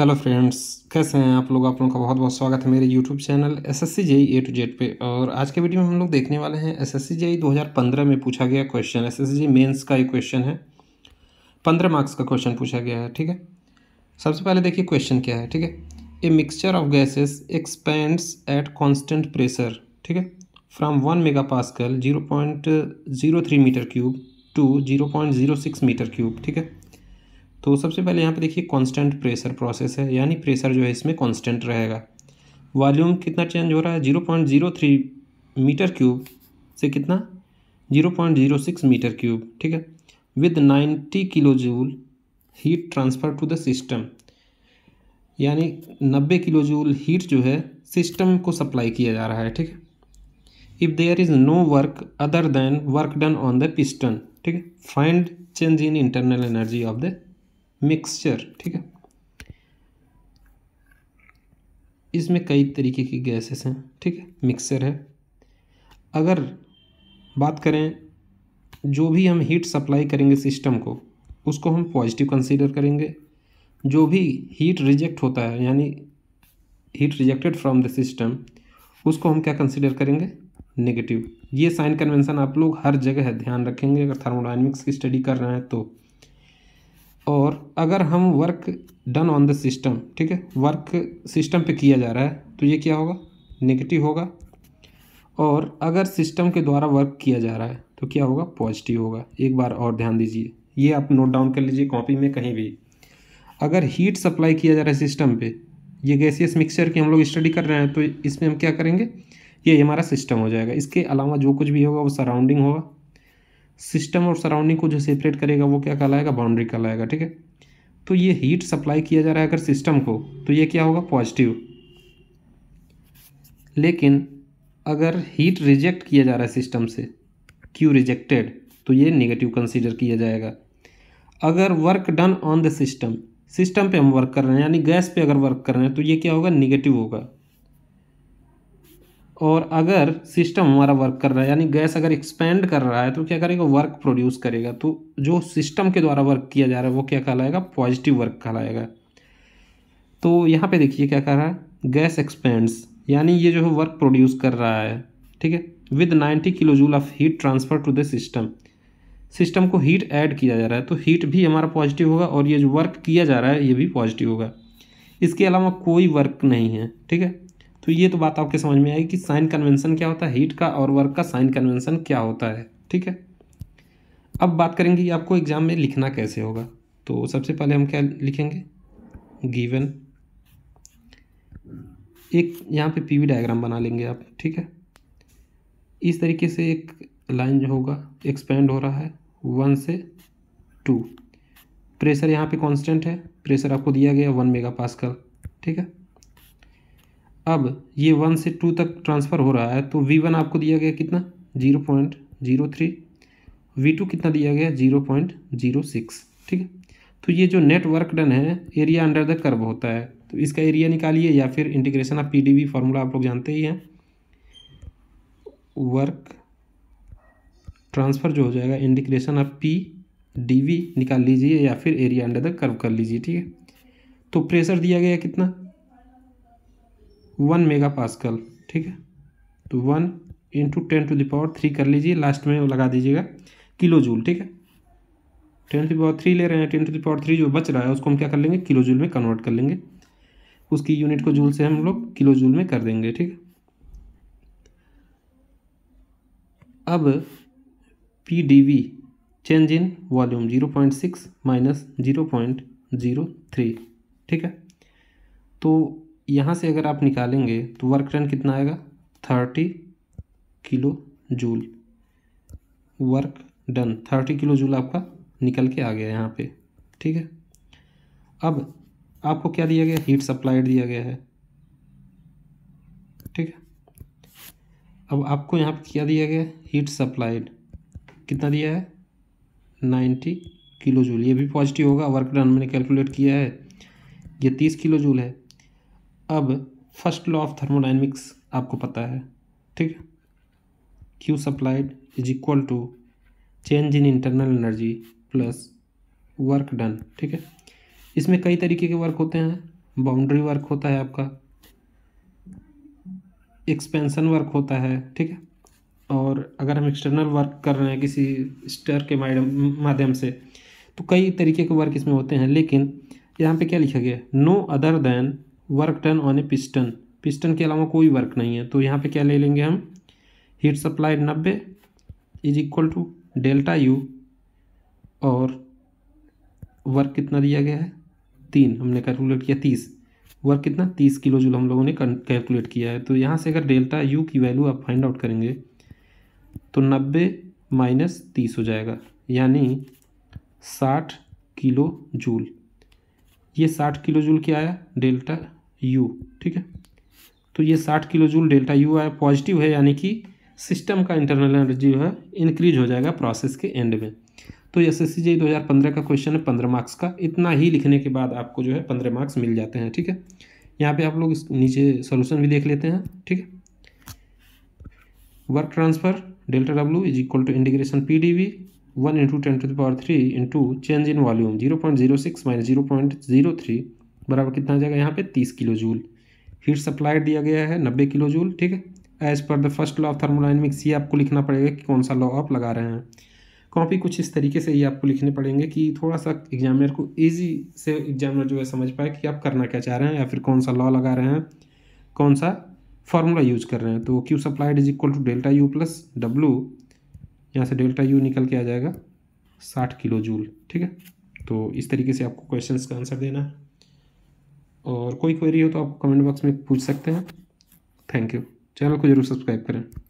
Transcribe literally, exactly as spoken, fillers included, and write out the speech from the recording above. Hello friends, कैसे हैं आप लोग। आप लोगों का बहुत बहुत स्वागत है मेरे YouTube channel SSC JE A to Z पे। और आज के वीडियो में हम लोग देखने वाले हैं एसएससी जेई दो हज़ार पंद्रह में पूछा गया क्वेश्चन। एसएससी जेई मेंस का ये क्वेश्चन है, पंद्रह मार्क्स का क्वेश्चन पूछा गया है। ठीक है, सबसे पहले देखिए क्वेश्चन क्या है। ठीक है, a mixture of gases expands at constant pressure, ठीक है, from one mega pascal zero point zero three metre cube to zero point zero six metre cube. ठीक है, तो सबसे पहले यहाँ पे देखिए कांस्टेंट प्रेशर प्रोसेस है, यानी प्रेशर जो है इसमें कांस्टेंट रहेगा। वॉल्यूम कितना चेंज हो रहा है, zero point zero three metre cube से कितना zero point zero six metre cube. ठीक है, with ninety kilo joule heat transfer to the system, यानी नब्बे किलो जूल हीट जो है सिस्टम को सप्लाई किया जा रहा है। ठीक है, if there is no work other than work done on the piston, ठीक है, find change in internal energy of the mixture. ठीक है, इसमें कई तरीके की गैसेस हैं। ठीक है, मिक्सचर है। अगर बात करें जो भी हम हीट सप्लाई करेंगे सिस्टम को, उसको हम पॉजिटिव कंसीडर करेंगे। जो भी हीट रिजेक्ट होता है, यानी heat rejected from the system, उसको हम क्या कंसीडर करेंगे, नेगेटिव। ये साइन कन्वेंशन आप लोग हर जगह ध्यान रखेंगे अगर थर्मोडायनेमिक्स की स्टडी कर रहे हैं तो। और अगर हम work done on the system, ठीक है, वर्क सिस्टम पे किया जा रहा है तो ये क्या होगा, नेगेटिव होगा। और अगर सिस्टम के द्वारा वर्क किया जा रहा है तो क्या होगा, पॉजिटिव होगा। एक बार और ध्यान दीजिए, ये आप नोट डाउन कर लीजिए कॉपी में कहीं भी। अगर हीट सप्लाई किया जा रहा है सिस्टम पे, ये गैसियस मिक्सचर की हम लोग स्टडी कर रहे हैं, तो इसमें हम क्या करेंगे, ये हमारा सिस्टम हो जाएगा। इसके अलावा जो कुछ भी होगा वो सराउंडिंग होगा। सिस्टम और सराउंडिंग को जो सेपरेट करेगा वो क्या कहलाएगा, बाउंड्री कहलाएगा। ठीक है, तो ये हीट सप्लाई किया जा रहा है अगर सिस्टम को, तो ये क्या होगा, पॉजिटिव। लेकिन अगर हीट रिजेक्ट किया जा रहा है सिस्टम से, क्यू रिजेक्टेड, तो ये नेगेटिव कंसीडर किया जाएगा। अगर work done on the system, system पे हम वर्क कर रहे हैं यानी गैस पे अगर वर्क कर रहे हैं, तो ये क्या होगा, नेगेटिव होगा। और अगर सिस्टम हमारा वर्क कर रहा है, यानी गैस अगर एक्सपेंड कर रहा है, तो क्या करेगा, वर्क प्रोड्यूस करेगा। तो जो सिस्टम के द्वारा वर्क किया जा रहा है वो क्या कहलाएगा, पॉजिटिव वर्क कहलाएगा। तो यहाँ पे देखिए क्या कह रहा है, गैस एक्सपेंड्स, यानी ये जो है वर्क प्रोड्यूस कर रहा है। ठीक है, with ninety kilo joule of heat transfer to the system, system को हीट ऐड किया जा रहा है, तो हीट भी हमारा पॉजिटिव होगा और ये जो वर्क किया जा रहा है ये भी पॉजिटिव होगा। इसके अलावा कोई वर्क नहीं है। ठीक है, तो ये तो बात आपके समझ में आई कि साइन कन्वेंशन क्या होता है, हीट का और वर्क का साइन कन्वेंशन क्या होता है। ठीक है, अब बात करेंगे कि आपको एग्जाम में लिखना कैसे होगा। तो सबसे पहले हम क्या लिखेंगे, गिवन एक यहाँ पे पीवी डायग्राम बना लेंगे आप। ठीक है, इस तरीके से एक लाइन जो होगा एक्सपेंड हो रहा है वन से टू, प्रेशर यहाँ पे कांस्टेंट है, प्रेशर आपको दिया गया वन मेगा पास्कल। ठीक है, अब ये वन से टू तक ट्रांसफ़र हो रहा है, तो वी वन आपको दिया गया कितना, zero point zero three, V two कितना दिया गया, जीरो पॉइंट जीरो सिक्स। ठीक है, तो ये जो नेट वर्क डन है, एरिया अंडर द कर्व होता है, तो इसका एरिया निकालिए, या फिर इंटीग्रेशन ऑफ पीडीवी फार्मूला आप लोग जानते ही हैं। वर्क ट्रांसफ़र जो हो जाएगा, integration of P D V निकाल लीजिए, या फिर एरिया अंडर द कर्व कर लीजिए। ठीक है, तो प्रेशर दिया गया कितना, वन मेगा पास्कल। ठीक है, तो one into ten to the power three कर लीजिए, लास्ट में लगा दीजिएगा किलो जूल। ठीक है, ten to the power three ले रहे हैं, ten to the power three जो बच रहा है उसको हम क्या कर लेंगे, किलो जूल में कन्वर्ट कर लेंगे। उसकी यूनिट को जूल से हम लोग किलो जूल में कर देंगे। ठीक है, अब P D V change in volume zero point six minus zero point zero three. ठीक है, तो यहाँ से अगर आप निकालेंगे तो वर्क डन कितना आएगा, thirty kilo joule. Work done thirty kilo joule आपका निकल के आ गया यहाँ पे। ठीक है, अब आपको क्या दिया गया, हीट सप्लाइड दिया गया है। ठीक है, अब आपको यहाँ पे क्या दिया गया, हीट सप्लाइड कितना दिया है, नाइन्टी किलो जूल। ये भी पॉजिटिव होगा, वर्क डन मैंने कैलकुलेट किया है, ये तीस किलो जूल है। अब फर्स्ट लॉ ऑफ थर्मोडायनेमिक्स आपको पता है। ठीक है, Q supplied is equal to change in internal energy plus work done. ठीक है, इसमें कई तरीके के वर्क होते हैं, बाउंड्री वर्क होता है आपका, एक्सपेंशन वर्क होता है, ठीक है। और अगर हम एक्सटर्नल वर्क कर रहे हैं किसी स्टर के माध्यम से, तो कई तरीके के वर्क इसमें होते हैं। लेकिन यहाँ पे क्या लिखा गया, no other than work done on a piston, piston के अलावा कोई वर्क नहीं है। तो यहाँ पे क्या ले लेंगे हम, हीट सप्लाई नब्बे is equal to delta U, और वर्क कितना दिया गया है, तीन, हमने कैलकुलेट किया तीस, वर्क कितना तीस किलो जूल हम लोगों ने कैलकुलेट किया है। तो यहाँ से अगर डेल्टा यू की वैल्यू आप फाइंड आउट करेंगे तो नब्बे माइनस तीस हो जाएगा, यानी साठ किलो जूल। ये साठ किलो जूल क्या आया, डेल्टा यू, ठीक है। तो ये साठ किलो जूल डेल्टा यू आया, पॉजिटिव है, यानी कि सिस्टम का इंटरनल एनर्जी जो है इंक्रीज हो जाएगा प्रोसेस के एंड में। तो एसएससी जेईई दो हज़ार पंद्रह का क्वेश्चन है पंद्रह मार्क्स का। इतना ही लिखने के बाद आपको जो है पंद्रह मार्क्स मिल जाते हैं, ठीक है। यहाँ पे आप लोग नीचे सोल्यूशन भी देख लेते हैं, ठीक है। Work transfer delta W is equal to integration P D V one into ten to the power three into change in volume zero point zero six minus zero point zero three बराबर कितना आ जाएगा यहाँ पे तीस kilo joule. Heat supply दिया गया है नब्बे किलो जूल, ठीक है। As per the first law of thermodynamics, ये आपको लिखना पड़ेगा कि कौन सा लॉ आप लगा रहे हैं। कॉपी कुछ इस तरीके से ये आपको लिखने पड़ेंगे कि थोड़ा सा एग्जामिनर को ईजी से एग्जामिनर जो है समझ पाए कि आप करना क्या चाह रहे हैं या फिर कौन सा लॉ लगा रहे हैं, कौन सा फार्मूला यूज कर रहे हैं। तो Q supplied is equal to delta U plus W, यहाँ से डेल्टा यू निकल के आ जाएगा साठ किलो जूल, ठीक है। तो इस तरीके से आपको क्वेश्चंस का आंसर देना है, और कोई क्वेरी हो तो आप कमेंट बॉक्स में पूछ सकते हैं। थैंक यू, चैनल को जरूर सब्सक्राइब करें।